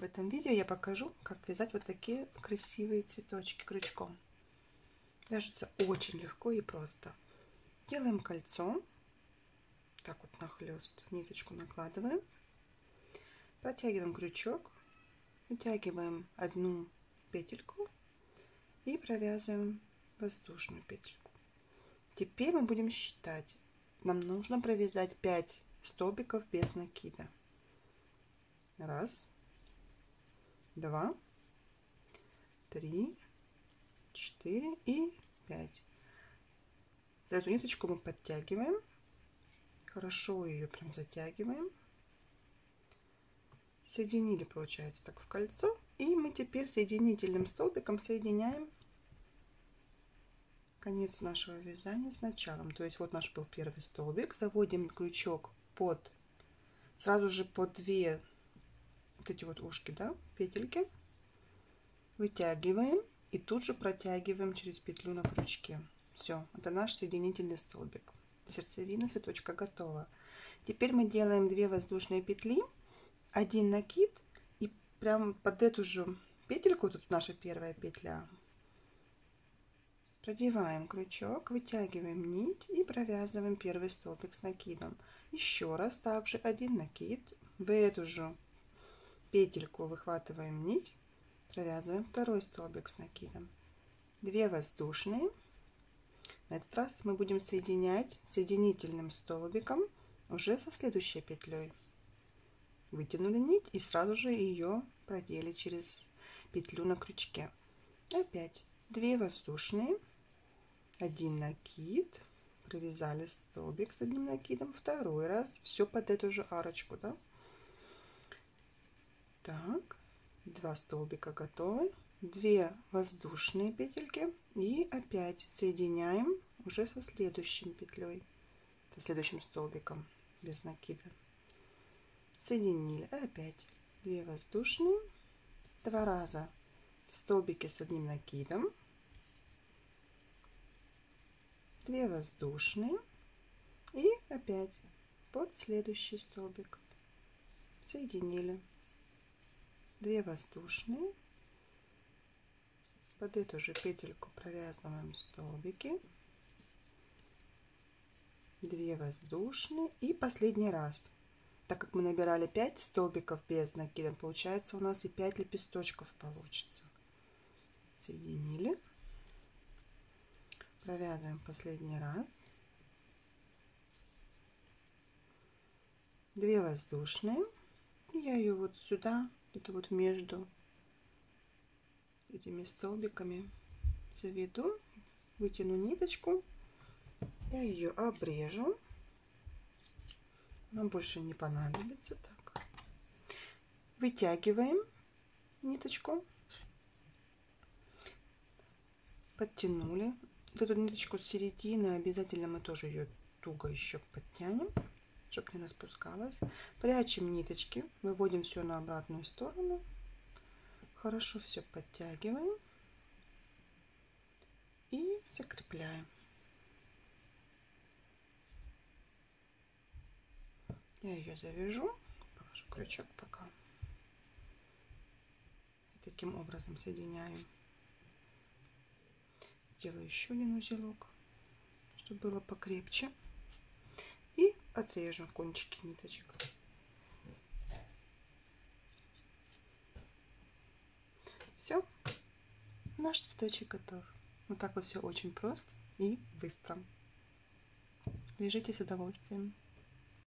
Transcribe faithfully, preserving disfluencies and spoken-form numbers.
В этом видео я покажу, как вязать вот такие красивые цветочки крючком. Вяжется очень легко и просто. Делаем кольцо, так вот нахлёст, ниточку накладываем, протягиваем крючок, вытягиваем одну петельку и провязываем воздушную петельку. Теперь мы будем считать. Нам нужно провязать пять столбиков без накида. Раз, два, три, четыре и пять. За эту ниточку мы подтягиваем, хорошо ее прям затягиваем. Соединили, получается, так в кольцо. И мы теперь соединительным столбиком соединяем конец нашего вязания с началом. То есть вот наш был первый столбик. Заводим крючок под сразу же под две вот эти вот ушки, да, петельки. Вытягиваем и тут же протягиваем через петлю на крючке. Все, это наш соединительный столбик. Сердцевина цветочка готова. Теперь мы делаем две воздушные петли, один накид, и прям под эту же петельку, тут наша первая петля, продеваем крючок, вытягиваем нить и провязываем первый столбик с накидом. Еще раз также один накид, в эту же петельку выхватываем нить, провязываем второй столбик с накидом. две воздушные. На этот раз мы будем соединять соединительным столбиком уже со следующей петлей. Вытянули нить и сразу же ее продели через петлю на крючке. Опять две воздушные. Один накид, провязали столбик с одним накидом, второй раз, все под эту же арочку, да? Так, два столбика готовы, две воздушные петельки и опять соединяем уже со следующим петлей, со следующим столбиком без накида. Соединили, опять две воздушные, два раза столбики с одним накидом, две воздушные и опять под следующий столбик соединили, две воздушные, под эту же петельку провязываем столбики, две воздушные и последний раз. Так как мы набирали пять столбиков без накида, получается у нас и пять лепесточков получится. Соединили, провязываем последний раз, две воздушные, и я ее вот сюда, это вот между этими столбиками заведу, вытяну ниточку, я ее обрежу, нам больше не понадобится. Так, вытягиваем ниточку, подтянули вот эту ниточку с середины, обязательно мы тоже ее туго еще подтянем, чтобы не распускалась. Прячем ниточки, выводим все на обратную сторону, хорошо все подтягиваем и закрепляем. Я ее завяжу, положу крючок пока. И таким образом соединяю. Сделаю еще один узелок, чтобы было покрепче. И отрежу кончики ниточек. Все, наш цветочек готов. Вот так вот все очень просто и быстро. Вяжите с удовольствием.